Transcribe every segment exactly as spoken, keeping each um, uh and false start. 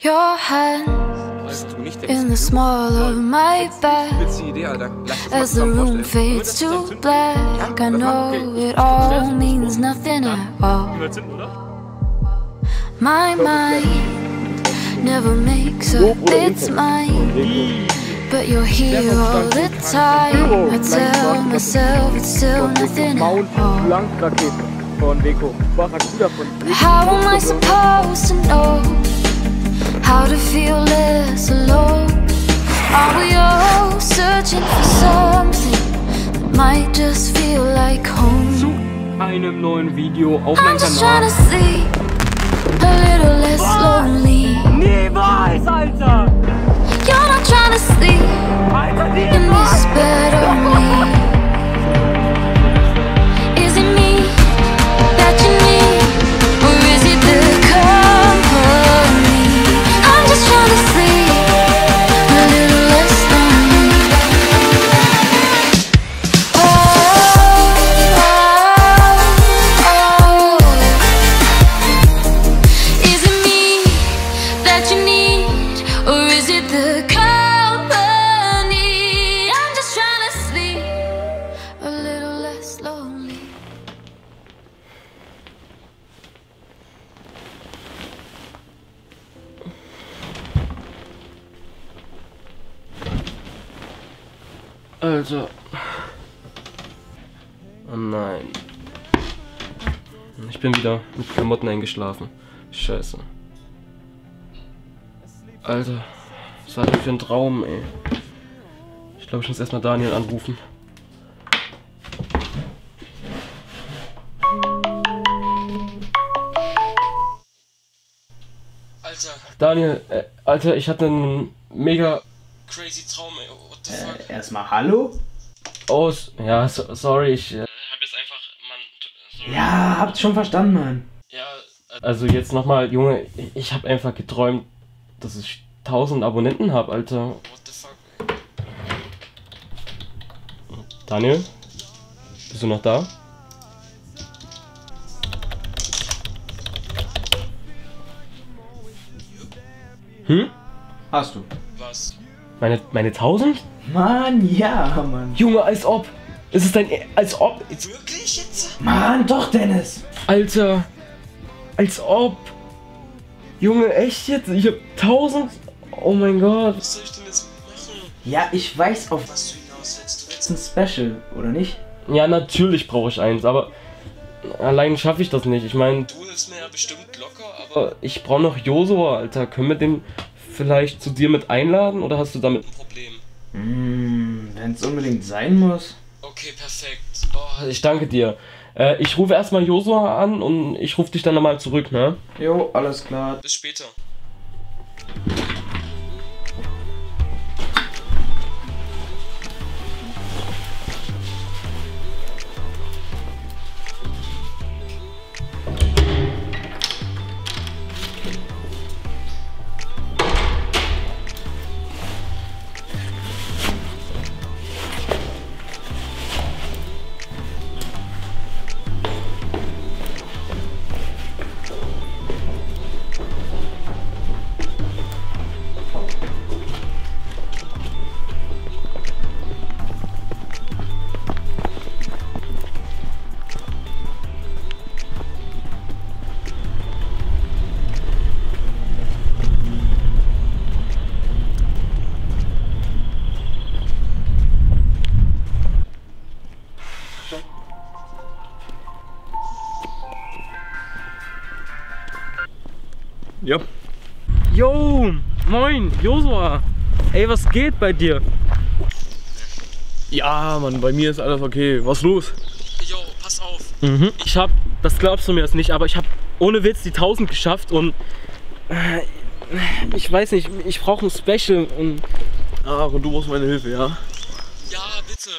Your hands in the small of my back as the room fades to black. I know it all means nothing at all. My mind never makes up its mind, but you're here all the time. I tell myself it's still nothing at all. How am I supposed to know how to feel less alone? Are we all searching for something that might just feel like home? Zu einem neuen Video auf meinem Kanal. I'm just trying to see a little less lonely. Niemals, Alter! You're not trying to sleep in this bed only. Also, oh nein, ich bin wieder mit Klamotten eingeschlafen. Scheiße. Alter, was war denn für ein Traum, ey? Ich glaube, ich muss erstmal Daniel anrufen. Alter. Daniel, äh, Alter, ich hatte einen mega crazy Traum, ey. What the fuck? Äh, erstmal hallo? Oh, ja, so, sorry, ich äh, hab jetzt einfach, Mann, sorry. Ja, hab's schon verstanden, Mann. Ja, äh, also jetzt nochmal, Junge, ich, ich hab einfach geträumt, dass ich tausend Abonnenten hab, Alter. What the fuck, ey? Daniel? Bist du noch da? Hm? Hast du. Was? Meine, meine tausend? Mann, ja, Mann. Junge, als ob. Ist es dein... E als ob... Wirklich jetzt? Mann, doch, Dennis. Alter. Als ob. Junge, echt jetzt? Ich hab tausend... Oh mein Gott. Was soll ich denn jetzt machen? Ja, ich weiß auf... Was du hinaus willst. Du willst ein Special, oder nicht? Ja, natürlich brauche ich eins, aber... Allein schaffe ich das nicht. Ich meine... Du hilfst mir ja bestimmt locker, aber... Ich brauche noch Josua, Alter. Können wir den... vielleicht zu dir mit einladen, oder hast du damit ein Problem? Mm, wenn es unbedingt sein muss. Okay, perfekt. Oh, ich danke dir. Äh, ich rufe erstmal Josua an und ich rufe dich dann nochmal zurück, ne? Jo, alles klar. Bis später. Ja. Jo, moin, Josua. Ey, was geht bei dir? Ja, Mann, bei mir ist alles okay. Was los? Jo, pass auf. Mhm. Ich hab, das glaubst du mir jetzt nicht, aber ich hab ohne Witz die tausend geschafft und äh, ich weiß nicht, ich brauche ein Special und... Ah, und du brauchst meine Hilfe, ja? Ja, bitte.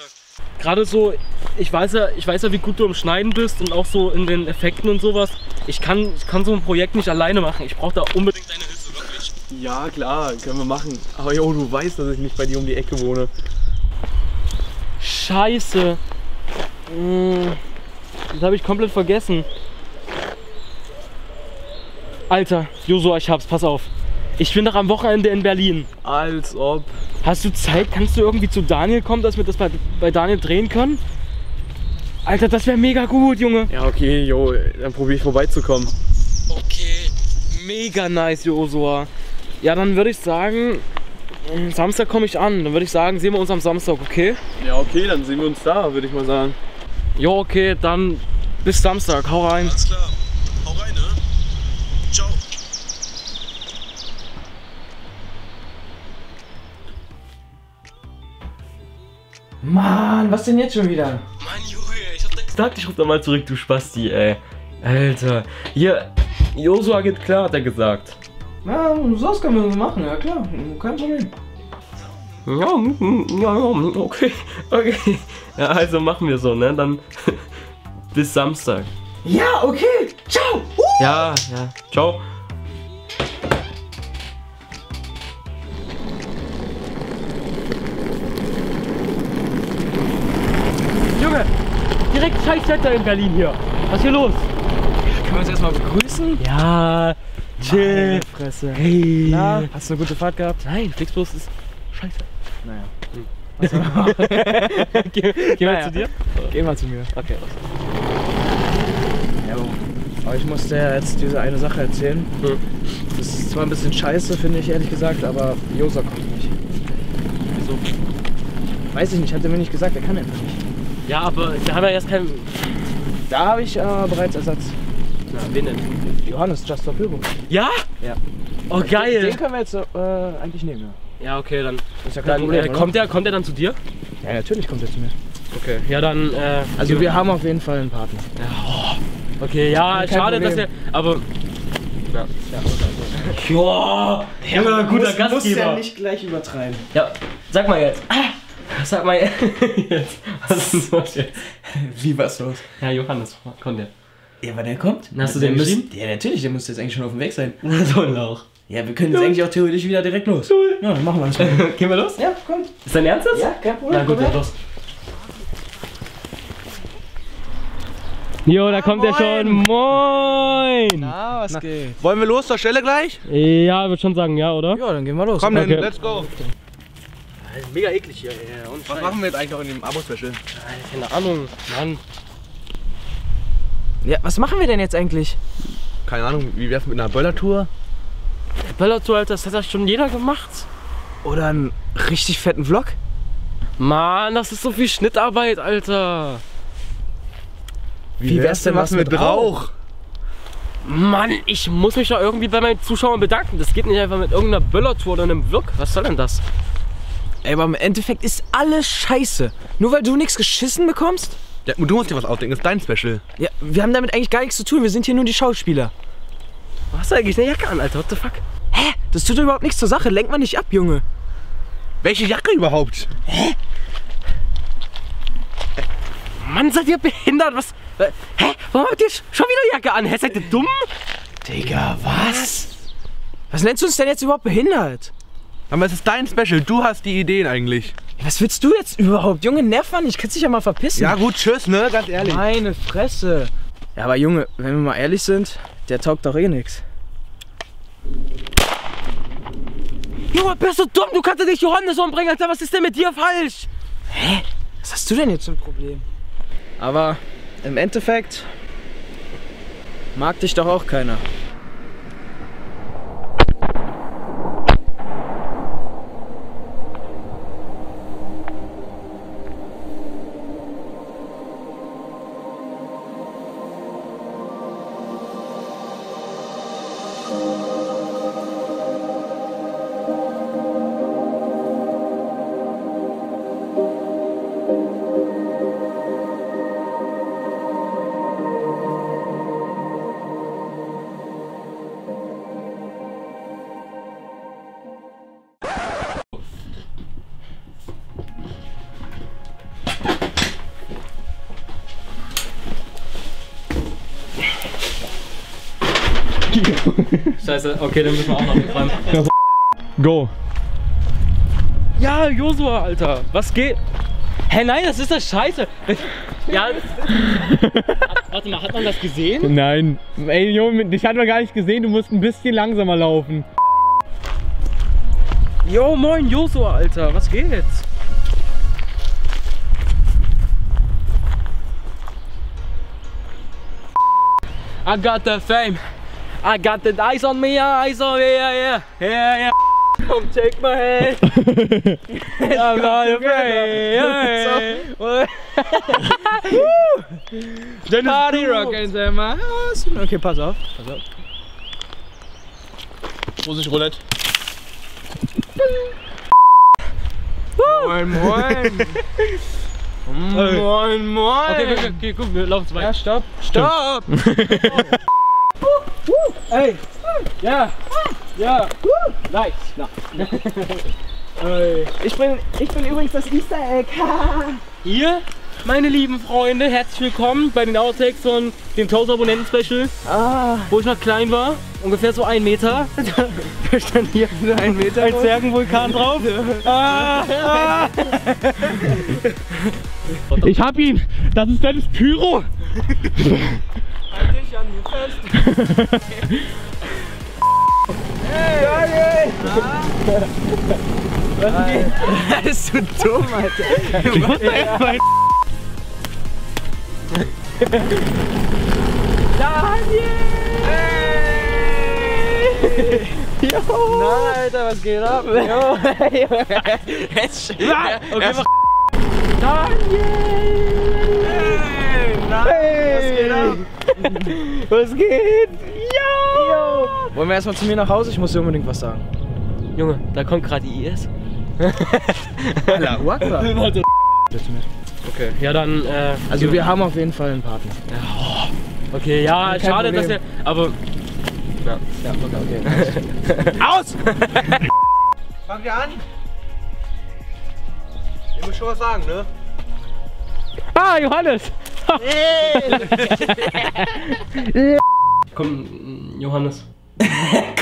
Gerade so, ich weiß ja, ich weiß ja, wie gut du im Schneiden bist und auch so in den Effekten und sowas. Ich kann, ich kann so ein Projekt nicht alleine machen. Ich brauche da unbedingt deine Hilfe, wirklich. Ja, klar, können wir machen. Aber jo, du weißt, dass ich nicht bei dir um die Ecke wohne. Scheiße. Das habe ich komplett vergessen. Alter, Josua, ich hab's, pass auf. Ich bin doch am Wochenende in Berlin. Als ob. Hast du Zeit? Kannst du irgendwie zu Daniel kommen, dass wir das bei, bei Daniel drehen können? Alter, das wäre mega gut, Junge. Ja, okay, jo, dann probiere ich vorbeizukommen. Okay, mega nice, Joshua. Ja, dann würde ich sagen, Samstag komme ich an. Dann würde ich sagen, sehen wir uns am Samstag, okay? Ja, okay, dann sehen wir uns da, würde ich mal sagen. Jo, okay, dann bis Samstag. Hau rein. Alles klar. Hau rein, ne? Ciao. Mann, was denn jetzt schon wieder? Mann, Junge, ich hab da gesagt, ich ruf da mal zurück, du Spasti, ey. Alter, hier, Joshua geht klar, hat er gesagt. Ja, sowas können wir machen, ja klar, kein Problem. Ja, ja, okay, okay. Ja, also machen wir so, ne, dann bis Samstag. Ja, okay, ciao. Uh. Ja, ja, ciao. Direkt Scheißwetter in Berlin hier. Was ist hier los? Können wir uns erstmal begrüßen? Ja, chill. Fresse. Hey. Na, hast du eine gute Fahrt gehabt? Nein, Flixbus ist scheiße. Naja. Hm. Was soll man Geh, Geh naja. mal zu dir? Geh mal zu mir. Okay, los. Ja, aber ich muss dir jetzt diese eine Sache erzählen. Hm. Das ist zwar ein bisschen scheiße, finde ich ehrlich gesagt, aber Joshua kommt nicht. Wieso? Weiß ich nicht, hat er mir nicht gesagt, er kann einfach nicht. Ja, aber da haben wir erst keinen. Da habe ich äh, bereits Ersatz. Na, wen denn? Johannes, just zur Verfügung. Ja? Ja. Oh, also geil! Den können wir jetzt äh, eigentlich nehmen, ja. Ja, okay, dann. Ist ja kein Problem, äh, kommt der, kommt der dann zu dir? Ja, natürlich kommt er zu mir. Okay, ja, dann. Äh, also, wir, wir haben auf jeden Fall einen Partner. Ja, oh. Okay, ja, schade, Problem. dass der. Aber. Ja, ja, okay. Joa! Ja, guter muss, Gastgeber. Musst ja nicht gleich übertreiben. Ja, sag mal jetzt. Ah. Sag mal jetzt, was ist los jetzt? Wie, was los? Ja, Johannes, kommt der? Ja, wann der kommt? Hast du den müssen? Ja, natürlich, der muss jetzt eigentlich schon auf dem Weg sein. So ein Lauch. Ja, wir können jetzt eigentlich auch theoretisch wieder direkt los. Cool. Ja, dann machen wir das. Gehen wir los? Ja, komm. Ist dein Ernst jetzt? Ja, kein Problem. Na gut, dann los. Jo, da ah, kommt er schon. Moin! Na, was Na, geht? Wollen wir los zur Stelle gleich? Ja, ich würde schon sagen, ja, oder? Ja, dann gehen wir los. Komm, okay. Dann, let's go. Mega eklig hier, ja. Und was Scheiß. machen wir jetzt eigentlich noch in dem Abo-Special? Keine Ahnung, Mann. Ja, was machen wir denn jetzt eigentlich? Keine Ahnung, wir werfen mit einer Böller-Tour. Böller-Tour, Alter, das hat ja schon jeder gemacht. Oder einen richtig fetten Vlog? Mann, das ist so viel Schnittarbeit, Alter. Wie, Wie wär's, wär's denn was mit Rauch? Rauch? Mann, ich muss mich da irgendwie bei meinen Zuschauern bedanken. Das geht nicht einfach mit irgendeiner Böller-Tour oder einem Vlog. Was soll denn das? Ey, aber im Endeffekt ist alles scheiße. Nur weil du nichts geschissen bekommst? Ja, du musst dir was ausdenken, das ist dein Special. Ja, wir haben damit eigentlich gar nichts zu tun, wir sind hier nur die Schauspieler. Was hast du eigentlich eine Jacke an, Alter? What the fuck? Hä? Das tut doch überhaupt nichts zur Sache, lenk mal nicht ab, Junge. Welche Jacke überhaupt? Hä? Mann, seid ihr behindert? Was? Hä? Warum habt ihr schon wieder Jacke an? Hä, seid ihr dumm? Digga, was? Was nennst du uns denn jetzt überhaupt behindert? Aber es ist dein Special, du hast die Ideen eigentlich. Was willst du jetzt überhaupt? Junge, nerv mal nicht, kannst dich ja mal verpissen. Ja gut, tschüss, ne, ganz ehrlich. Meine Fresse. Ja, aber Junge, wenn wir mal ehrlich sind, der taugt doch eh nix. Junge, bist du dumm? Du kannst ja nicht Johannes umbringen, Alter, was ist denn mit dir falsch? Hä? Was hast du denn jetzt für ein Problem? Aber im Endeffekt mag dich doch auch keiner. Scheiße, okay, dann müssen wir auch noch mitfahren. Go! Ja, Joshua, Alter, was geht? Hä, nein, das ist das Scheiße! Ja, warte mal, hat man das gesehen? Nein, ey Junge, dich hat man gar nicht gesehen, du musst ein bisschen langsamer laufen. Jo, moin Josua, Alter, was geht? I got the fame, I got the eyes on me, eyes on me, yeah, yeah, yeah, yeah. Come take my hand. I'm not afraid. Party rock in the house. Okay, pass auf, pass auf. Russisch Roulette. Moin, moin. Moin, moin. Okay, okay, okay, guck, wir laufen zwei. Ja, stopp. Stopp. Ey. Ja. Ja. Nice. Ich bin, ich bin übrigens das Easter Egg. Ihr, meine lieben Freunde, herzlich willkommen bei den Outtakes von dem tausend Abonnenten Special, ah. wo ich noch klein war, ungefähr so ein Meter. Da stand hier ein Meter ein Zwergenvulkan drauf. Ah, ah. Ich hab ihn! Das ist Dennis Pyro! Halt dich an mir fest! Hey! Was geht? Das ist so dumm, Alter! Du musst da erst mal... Daniel! Hey! Jo! Na, Alter, was geht ab? Jo! Jetzt schön! Okay, mach... Daniel! Hey! Na, was geht ab? Was geht? Jo! Jo! Wollen wir erstmal zu mir nach Hause? Ich muss dir unbedingt was sagen. Junge, da kommt gerade die I S. Alter, what? Okay, ja dann... Äh, also wir haben auf jeden Fall einen Partner. Oh. Okay, ja, kein schade, Problem. Dass der... Aber... Ja, ja okay, okay. Aus! Fangen wir an? Ich muss schon was sagen, ne? Ah, Johannes! Hey. Komm, Johannes.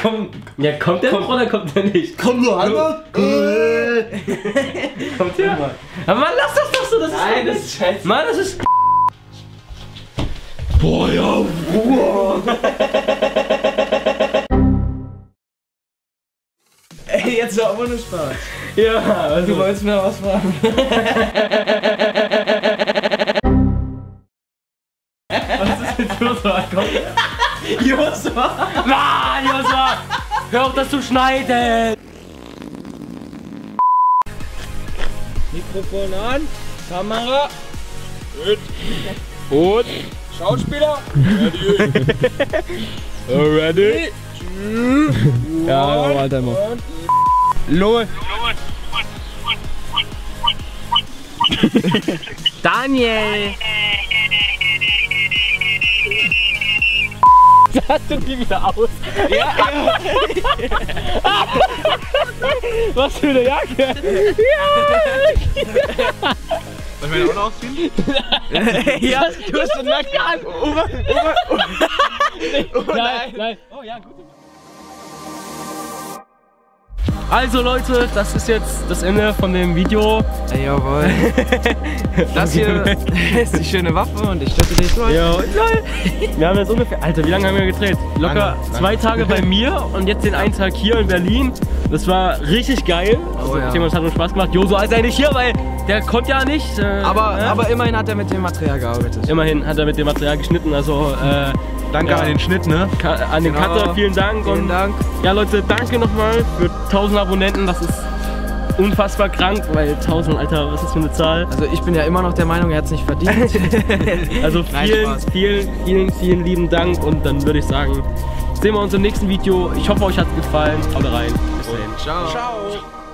Komm, ja, kommt der noch oder kommt der nicht? Komm, Johannes! Kommt der mal. Aber Mann, lass das doch so, das ist... Nein, das ist scheiße. Mann, das ist... Boah, ja, Ruhe! Ey, jetzt war ohne Spaß. Ja, also... Du wolltest mir was fragen. Was ist mit Josua? Kommt der? Josua! Mann, Josua! Hör auf, das zu schneiden! Mikrofon an, Kamera. Gut. Gut. Schauspieler. Ready. Ready. Ja, Alter, mal. Los. Daniel. Hast du die wieder aus? Ja, ja. Was für eine Jacke? Ja! Soll ich meine Ohren ausziehen? Ja, du hast so nackt an! Oh, oh, oh, nein, nein! Oh ja, gut! Also Leute, das ist jetzt das Ende von dem Video. Hey, jawohl. Das hier ist die schöne Waffe und ich stütze dich durch. Jo, lol. Wir haben jetzt ungefähr, Alter, wie lange haben wir gedreht? Locker lange, zwei lange. Tage bei mir und jetzt den einen Tag hier in Berlin. Das war richtig geil. Also, oh, ja. Thema, das hat uns Spaß gemacht. Josua ist ja nicht hier, weil der kommt ja nicht. Äh, aber, äh? aber immerhin hat er mit dem Material gearbeitet. Immerhin hat er mit dem Material geschnitten, also... Äh, Danke ja. an den Schnitt, ne? Ka an den genau. Cutter, vielen Dank. Vielen und Dank. Ja, Leute, danke nochmal für tausend Abonnenten. Das ist unfassbar krank, weil tausend, Alter, was ist für eine Zahl? Also, ich bin ja immer noch der Meinung, er hat es nicht verdient. Also, vielen, vielen, vielen, vielen lieben Dank. Und dann würde ich sagen, sehen wir uns im nächsten Video. Ich hoffe, euch hat es gefallen. Haut rein. Bis dahin. Ciao. Ciao.